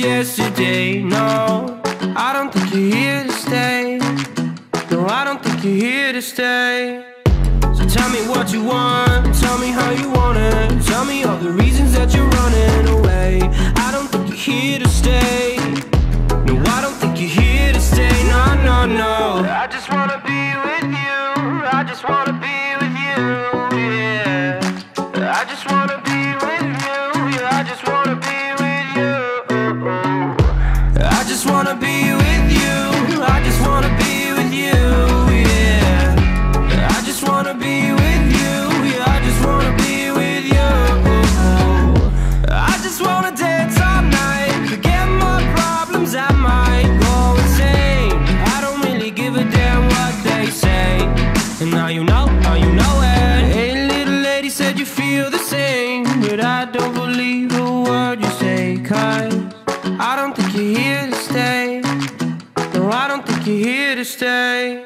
yesterday. No, I don't think you're here to stay. No, I don't think you're here to stay. So tell me what you want, tell me how you want it, tell me all the reasons that you're running away. I don't think you're here to stay. No, I don't think you're here to stay. No, no, no. I just wanna be with you. I just wanna be with you, yeah. I just wanna be with you. Yeah, I just wanna be with you. I just wanna be with you. I just wanna be with you, yeah. I just wanna be with you. Yeah, I just wanna be with you. I just wanna dance all night, forget my problems, I might go insane. I don't really give a damn what they say. And now you know it. Hey, little lady, said you feel the same, but I don't believe a word you say. 'Cause I don't think you're here to stay. No, I don't think you're here to stay.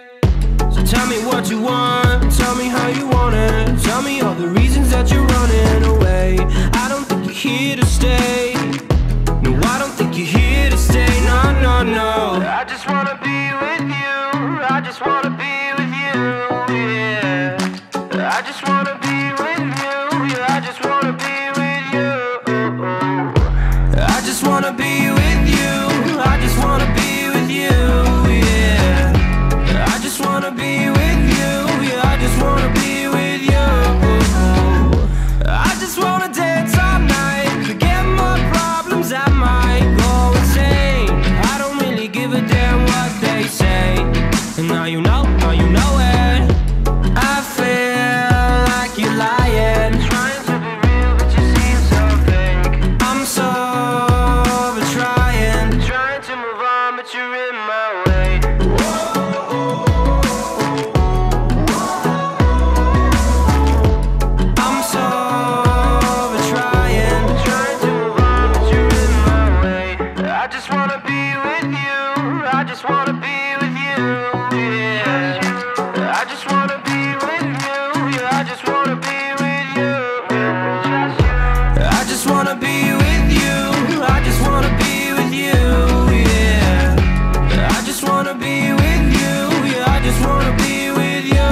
So tell me what you want, tell me how you want it, tell me all the reasons that you're running away. I don't think you're here to stay. No, I don't think you're here to stay. No, no, no. I just wanna be with you. I just wanna be with you, yeah. I just wanna be with you. Yeah, I just wanna be with you. I just wanna be with you. I just wanna be with you, yeah. I just wanna be with you. Yeah, I just wanna be with you. I just wanna dance all night, forget my problems, I might go insane. I don't really give a damn what they say. And now you know it. I feel like you're lying, trying to be real but you seem so fake. I'm so over trying to move on but you're in my way. I'm so over trying to move on but you're in my way. I just wanna be with you. I just wanna be with you. Yeah, I just wanna be with you. Yeah, I just wanna be with you. I just wanna be with you. I just wanna be with you. Yeah, I just wanna be with you. Yeah, I just wanna be with you.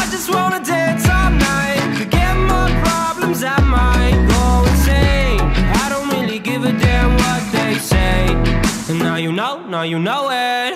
I just wanna dance all night, forget my problems, I might go insane. I don't really give a damn what they say. And now you know it.